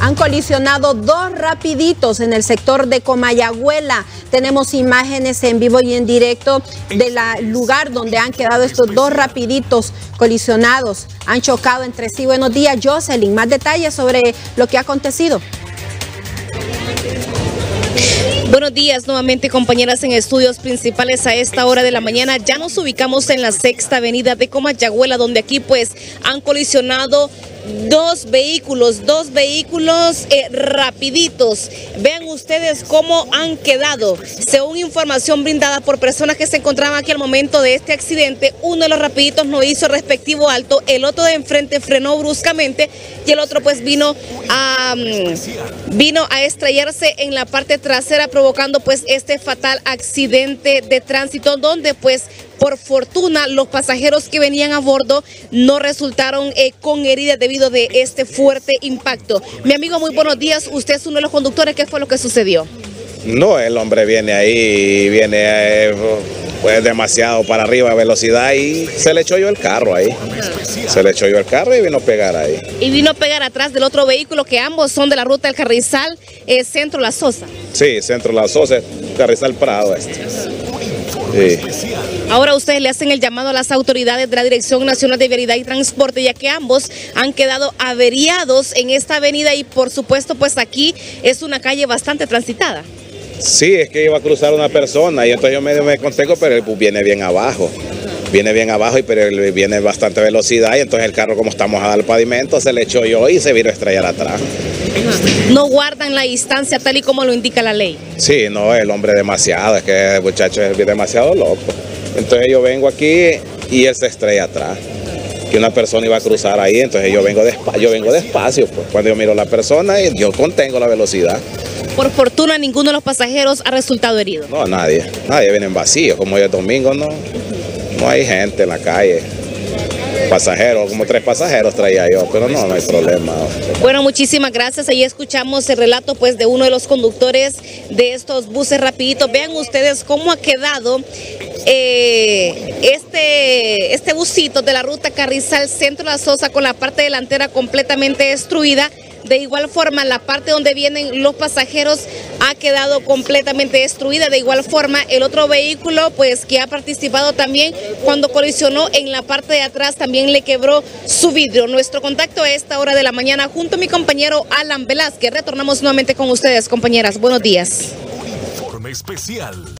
Han colisionado dos rapiditos en el sector de Comayagüela. Tenemos imágenes en vivo y en directo del lugar donde han quedado estos dos rapiditos colisionados. Han chocado entre sí. Buenos días, Jocelyn. Más detalles sobre lo que ha acontecido. Buenos días nuevamente, compañeras en estudios principales. A esta hora de la mañana ya nos ubicamos en la 6ª avenida de Comayagüela, donde aquí pues han colisionado dos vehículos rapiditos. Vean ustedes cómo han quedado. Según información brindada por personas que se encontraban aquí al momento de este accidente, uno de los rapiditos no hizo respectivo alto, el otro de enfrente frenó bruscamente y el otro pues vino a estrellarse en la parte trasera, provocando pues este fatal accidente de tránsito, donde pues por fortuna los pasajeros que venían a bordo no resultaron con heridas debido de este fuerte impacto. Mi amigo, muy buenos días. Usted es uno de los conductores. ¿Qué fue lo que sucedió? No, el hombre viene ahí, pues demasiado para arriba a velocidad y se le echó yo el carro ahí. Se le echó yo el carro y vino a pegar ahí. Y vino a pegar atrás del otro vehículo, que ambos son de la ruta del Carrizal, Centro La Sosa. Sí, Centro La Sosa, Carrizal Prado Sí. Ahora ustedes le hacen el llamado a las autoridades de la Dirección Nacional de Vialidad y Transporte, ya que ambos han quedado averiados en esta avenida y por supuesto pues aquí es una calle bastante transitada. Sí, es que iba a cruzar una persona y entonces yo medio me contengo, pero él pues, viene bien abajo, pero él viene a bastante velocidad y entonces el carro, como estamos al pavimento, se le echó yo y se vino a estrellar atrás. No guardan la distancia tal y como lo indica la ley. Sí, no, el hombre demasiado, es que el muchacho es demasiado loco. Entonces yo vengo aquí y él se estrella atrás, que una persona iba a cruzar ahí, entonces yo vengo despacio, pues cuando yo miro a la persona y yo contengo la velocidad. Por fortuna ninguno de los pasajeros ha resultado herido. No, nadie, vienen vacíos, como hoy es domingo, no hay gente en la calle. Pasajeros, como 3 pasajeros traía yo, pero no hay problema. Bueno, muchísimas gracias. Ahí escuchamos el relato pues de uno de los conductores de estos buses rapiditos. Vean ustedes cómo ha quedado este busito de la ruta Carrizal Centro La Sosa, con la parte delantera completamente destruida. De igual forma, la parte donde vienen los pasajeros ha quedado completamente destruida. De igual forma, el otro vehículo pues que ha participado también, cuando colisionó en la parte de atrás, también le quebró su vidrio. Nuestro contacto a esta hora de la mañana junto a mi compañero Alan Velázquez. Retornamos nuevamente con ustedes, compañeras. Buenos días. Informe especial.